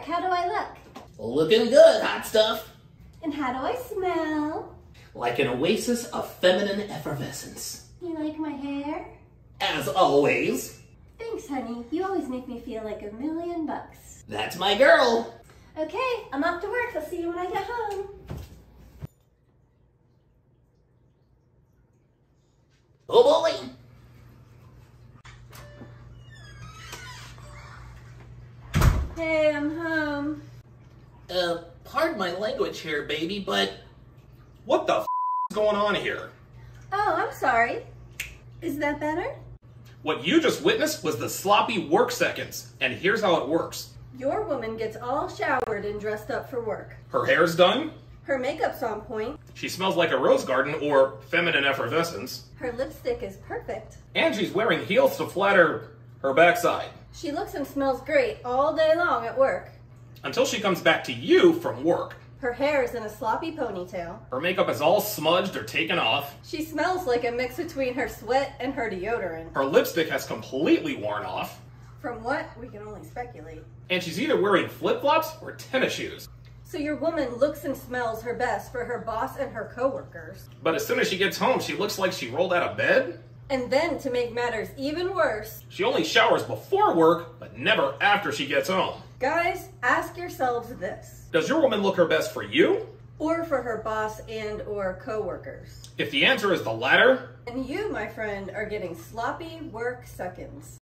Eric, how do I look? Looking good, hot stuff. And how do I smell? Like an oasis of feminine effervescence. You like my hair? As always. Thanks, honey. You always make me feel like $1,000,000. That's my girl. Okay, I'm off to work. I'll see you when I get home. Oh boy! Hey, I'm home. Pardon my language here, baby, but what the f is going on here? Oh, I'm sorry. Is that better? What you just witnessed was the sloppy work seconds, and here's how it works. Your woman gets all showered and dressed up for work. Her hair's done. Her makeup's on point. She smells like a rose garden or feminine effervescence. Her lipstick is perfect. And she's wearing heels to flatter her backside. She looks and smells great all day long at work. Until she comes back to you from work. Her hair is in a sloppy ponytail. Her makeup is all smudged or taken off. She smells like a mix between her sweat and her deodorant. Her lipstick has completely worn off. From what? We can only speculate. And she's either wearing flip-flops or tennis shoes. So your woman looks and smells her best for her boss and her coworkers. But as soon as she gets home, she looks like she rolled out of bed. And then, to make matters even worse, she only showers before work, but never after she gets home. Guys, ask yourselves this. Does your woman look her best for you? Or for her boss and or coworkers? If the answer is the latter, then you, my friend, are getting sloppy work seconds.